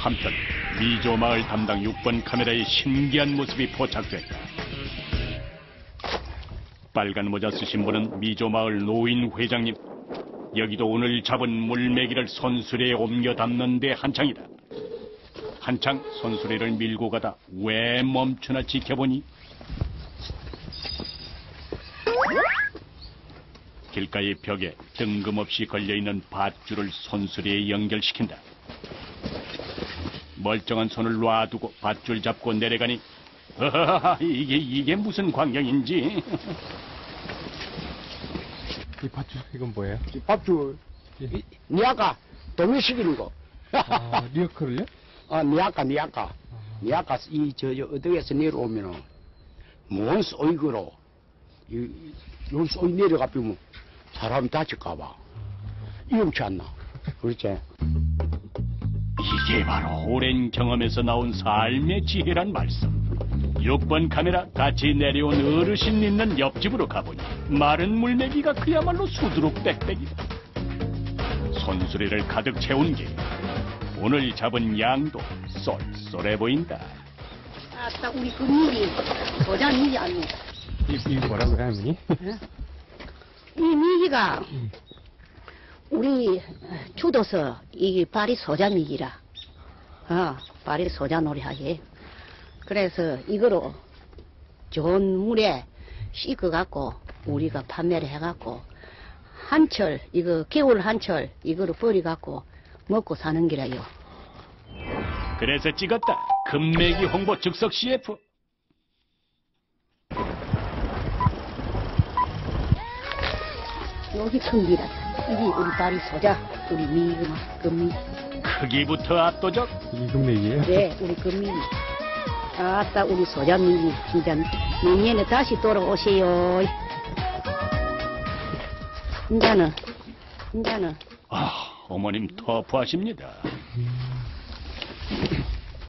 한편 미조 마을 담당 6번 카메라의 신기한 모습이 포착됐다. 빨간 모자 쓰신 분은 미조 마을 노인 회장님. 여기도 오늘 잡은 물메기를 선수레에 옮겨 담는 데 한창이다. 한창 선수레를 밀고 가다 왜 멈추나 지켜보니 길가의 벽에 뜬금없이 걸려있는 밧줄을 선수레에 연결시킨다. 멀쩡한 손을 놔두고 밧줄 잡고 내려가니 이게 무슨 광경인지. 이 밧줄 이건 뭐예요? 이 밧줄 예. 니아까 동요시키는 거. 아, 리어크를요? 아 니아까 이저 어디에서 내려오면은 몬스 어이거로 몬스 어이 내려가면 사람 다칠까봐 이용치 않나 그렇지? 이게 바로 오랜 경험에서 나온 삶의 지혜란 말씀. 6번 카메라 같이 내려온 어르신 있는 옆집으로 가보니 마른 물메기가 그야말로 수두룩 빽빽이다. 손수레를 가득 채운 게 오늘 잡은 양도 쏠쏠해 보인다. 아따 우리 그 물이 모자 물이 아닙니다. 이 뭐라고 해야 하니? 이 미기가 우리 주도서 이게 발이 소자 미기라. 발이 소자 놀이하게. 그래서 이거로 좋은 물에 씻어갖고 우리가 판매를 해갖고 한철 이거 겨울 한철 이거로 버리갖고 먹고 사는 기라요. 그래서 찍었다. 금메기 홍보 즉석 CF. 여기 큰기라. 이게 우리 딸이 소자 우리 미금 금미. 크기부터 압도적. 이 금메기예요? 네, 우리 금미. 아따 우리 소장님이 진짜 내년에 다시 돌아오세요. 인자는 어머님 터프하십니다.